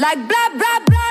like blah blah blah.